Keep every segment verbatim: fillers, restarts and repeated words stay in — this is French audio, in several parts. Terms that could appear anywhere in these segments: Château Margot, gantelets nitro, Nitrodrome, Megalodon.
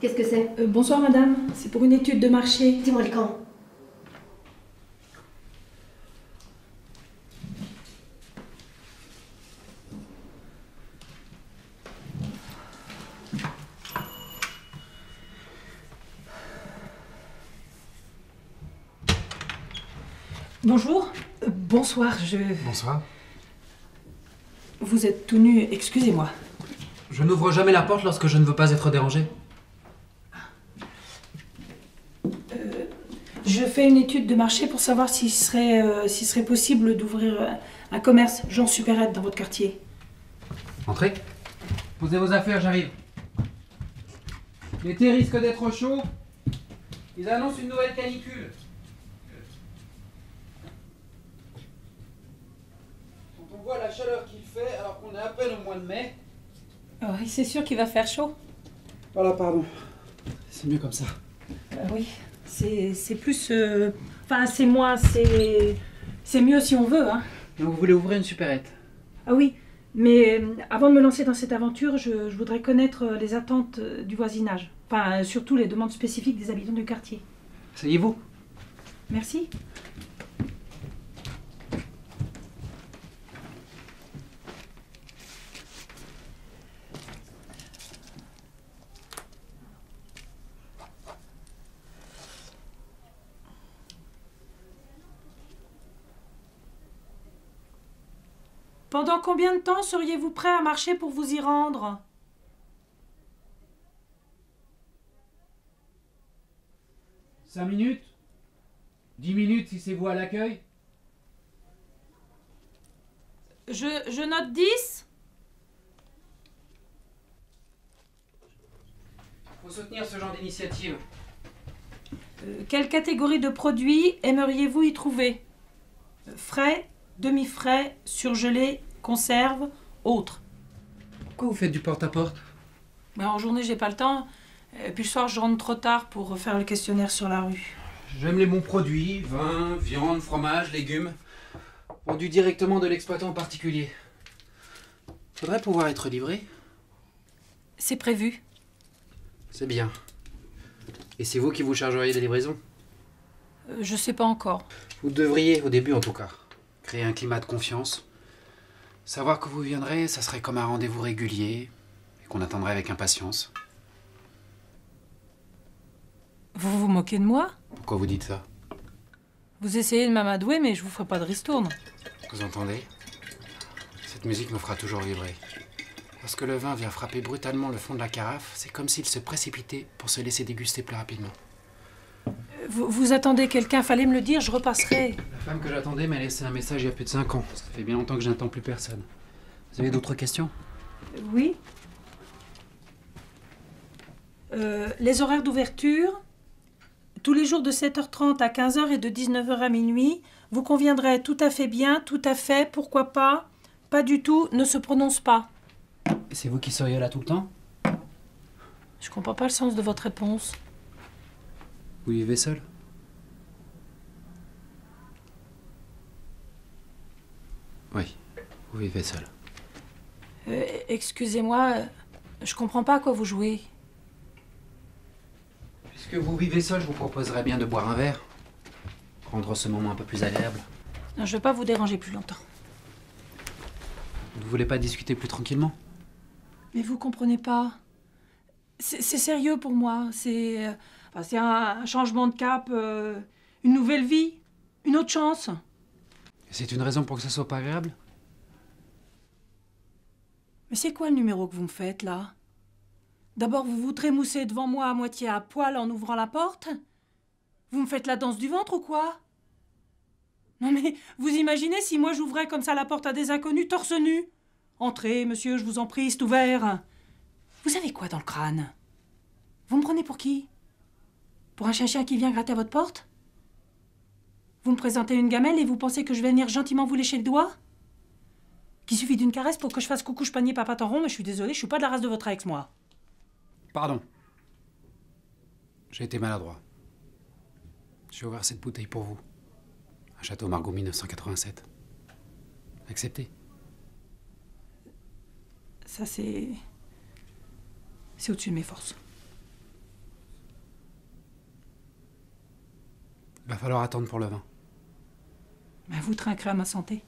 Qu'est-ce que c'est ? euh, Bonsoir madame, c'est pour une étude de marché. Dis-moi le quand. Bonjour. Euh, bonsoir, je... Bonsoir. Vous êtes tout nu, excusez-moi. Je n'ouvre jamais la porte lorsque je ne veux pas être dérangé. Euh, je fais une étude de marché pour savoir s'il serait, euh, s'il serait possible d'ouvrir un, un commerce genre supérette dans votre quartier. Entrez. Posez vos affaires, j'arrive. L'été risque d'être chaud. Ils annoncent une nouvelle canicule. On voit la chaleur qu'il fait alors qu'on est à peine au mois de mai. Oh, c'est sûr qu'il va faire chaud. Voilà, pardon. C'est mieux comme ça. Euh, oui, c'est plus... Euh... Enfin, c'est moins, c'est... C'est mieux si on veut, hein. Donc vous voulez ouvrir une supérette? Ah oui, mais avant de me lancer dans cette aventure, je, je voudrais connaître les attentes du voisinage. Enfin, surtout les demandes spécifiques des habitants du quartier. Asseyez-vous. Merci. Pendant combien de temps seriez-vous prêt à marcher pour vous y rendre? Cinq minutes? Dix minutes si c'est vous à l'accueil? Je, je note dix. Faut soutenir ce genre d'initiative. Euh, quelle catégorie de produits aimeriez-vous y trouver? Frais, demi-frais, surgelés, conserves, autres. Pourquoi vous faites du porte-à-porte? Ben, en journée, j'ai pas le temps. Et puis le soir, je rentre trop tard pour faire le questionnaire sur la rue. J'aime les bons produits, vin, viande, fromage, légumes, vendus directement de l'exploitant en particulier. Faudrait pouvoir être livré. C'est prévu. C'est bien. Et c'est vous qui vous chargeriez des livraisons? euh, Je sais pas encore. Vous devriez, au début en tout cas. Créer un climat de confiance. Savoir que vous viendrez, ça serait comme un rendez-vous régulier et qu'on attendrait avec impatience. Vous vous moquez de moi? Pourquoi vous dites ça? Vous essayez de m'amadouer, mais je vous ferai pas de ristourne. Vous entendez? Cette musique me fera toujours vibrer. Lorsque le vin vient frapper brutalement le fond de la carafe, c'est comme s'il se précipitait pour se laisser déguster plus rapidement. Vous, vous attendez quelqu'un, fallait me le dire, je repasserai. La femme que j'attendais m'a laissé un message il y a plus de cinq ans. Ça fait bien longtemps que je n'attends plus personne. Vous avez d'autres questions? Oui. Euh, les horaires d'ouverture, tous les jours de sept heures trente à quinze heures et de dix-neuf heures à minuit, vous conviendrez tout à fait bien, tout à fait, pourquoi pas, pas du tout, ne se prononce pas. C'est vous qui seriez là tout le temps? Je comprends pas le sens de votre réponse. Vous vivez seul? Oui, vous vivez seul. Euh, Excusez-moi, je comprends pas à quoi vous jouez. Puisque vous vivez seul, je vous proposerais bien de boire un verre. Rendre ce moment un peu plus agréable. Non, je veux pas vous déranger plus longtemps. Vous ne voulez pas discuter plus tranquillement? Mais vous comprenez pas. C'est sérieux pour moi, c'est... Enfin, c'est un, un changement de cap, euh, une nouvelle vie, une autre chance. C'est une raison pour que ça soit pas agréable? Mais c'est quoi le numéro que vous me faites, là? D'abord, vous vous trémoussez devant moi à moitié à poil en ouvrant la porte? Vous me faites la danse du ventre ou quoi? Non mais, vous imaginez si moi j'ouvrais comme ça la porte à des inconnus, torse nu? Entrez, monsieur, je vous en prie, c'est ouvert. Vous avez quoi dans le crâne? Vous me prenez pour qui? Pour un chien-chien qui vient gratter à votre porte? Vous me présentez une gamelle et vous pensez que je vais venir gentiment vous lécher le doigt? Qu'il suffit d'une caresse pour que je fasse coucou, je panier papa t'en rond, mais je suis désolée, je suis pas de la race de votre ex, moi. Pardon. J'ai été maladroit. J'ai ouvert cette bouteille pour vous. Un Château Margot mille neuf cent quatre-vingt-sept. Acceptez. Ça, c'est... C'est au-dessus de mes forces. Va falloir attendre pour le vin. Mais vous trinquerez à ma santé.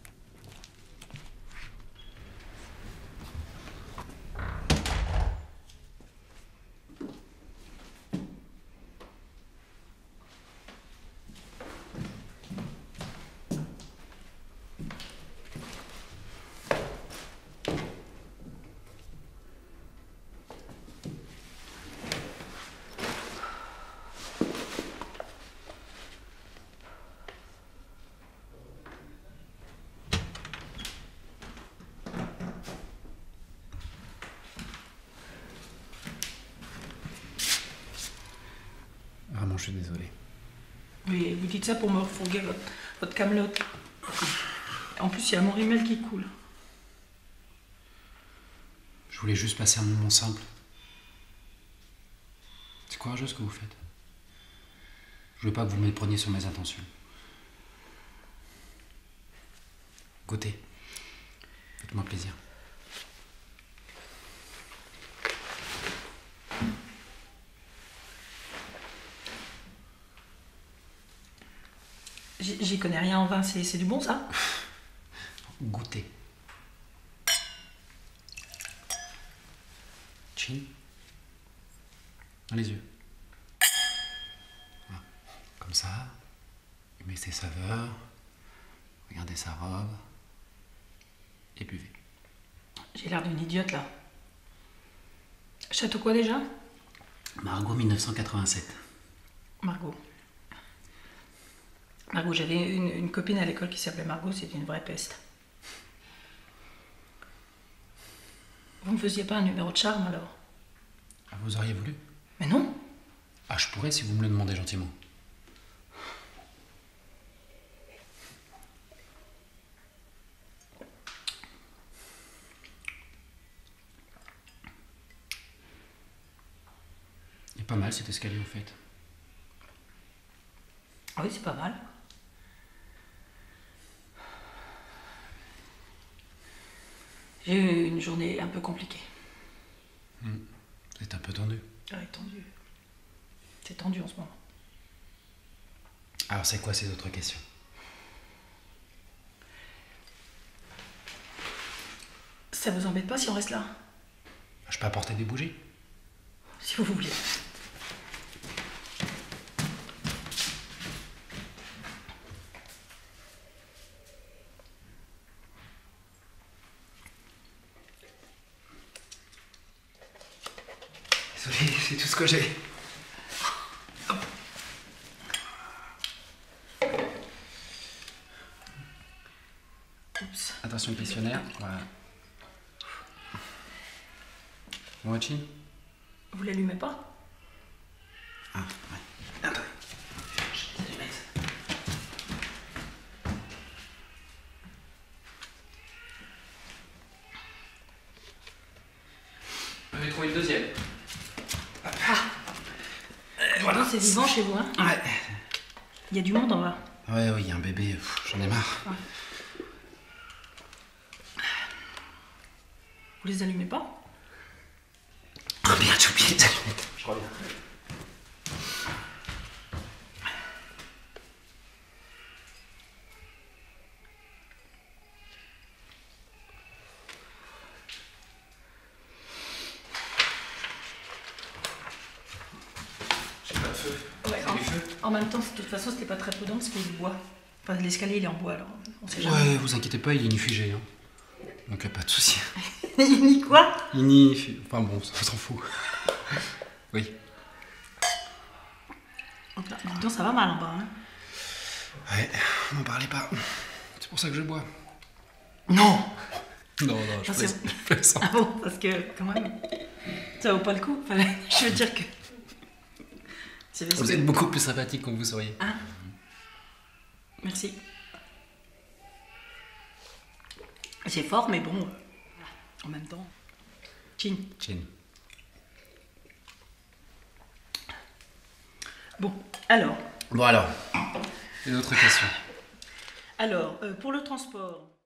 Je suis désolée. Oui, vous dites ça pour me refourguer votre, votre camelote. En plus, il y a mon rimel qui coule. Je voulais juste passer un moment simple. C'est courageux ce que vous faites. Je veux pas que vous m'épreniez sur mes intentions. Goûtez. Faites-moi plaisir. J'y connais rien en vin, c'est du bon ça? Goûtez. Chin. Dans les yeux. Voilà. Comme ça. Aimez ses saveurs. Regardez sa robe. Et buvez. J'ai l'air d'une idiote là. Château quoi déjà? Margot mille neuf cent quatre-vingt-sept. Margot. Margot, j'avais une, une copine à l'école qui s'appelait Margot, c'était une vraie peste. Vous ne faisiez pas un numéro de charme alors? Vous auriez voulu? Mais non. Ah, je pourrais si vous me le demandez gentiment. Il est pas mal cet escalier en fait. Oui, c'est pas mal. J'ai eu une journée un peu compliquée. Mmh. C'est un peu tendu. Oui, tendu. C'est tendu en ce moment. Alors, c'est quoi ces autres questions? Ça vous embête pas si on reste là? Je peux apporter des bougies. Si vous voulez. C'est tout ce que j'ai. Attention questionnaire. Voilà. Bon, Hachi? Vous l'allumez pas? Ah, ouais. Attends. Je vais allumer ça. Je vais trouver une deuxième. Voilà. C'est vivant chez vous, hein? Ouais. Il y a du monde en bas. Ouais, ouais, il y a un bébé, j'en ai marre. Ouais. Vous les allumez pas? Ah merde, j'ai oublié les allumettes. Je reviens. En même temps, de toute façon, c'était pas très prudent parce qu'il y a du bois. Enfin, l'escalier, il est en bois, alors on sait jamais. Ouais, vous inquiétez pas, il est inifugé, hein. Donc, pas de souci. Il ni quoi? Il ni... Enfin bon, ça s'en fout. Oui. En même temps, ça va mal en bas, hein. Ouais, m'en parlez pas. C'est pour ça que je bois. Non. Non, non, je enfin, plaisante. Ah bon, parce que, quand même, ça vaut pas le coup. Enfin, je veux dire que... Vous êtes beaucoup plus sympathique qu'on vous seriez. Ah. Merci. C'est fort, mais bon, en même temps. Chin. Chin. Bon, alors. Bon, alors. Une autre question. Alors, euh, pour le transport.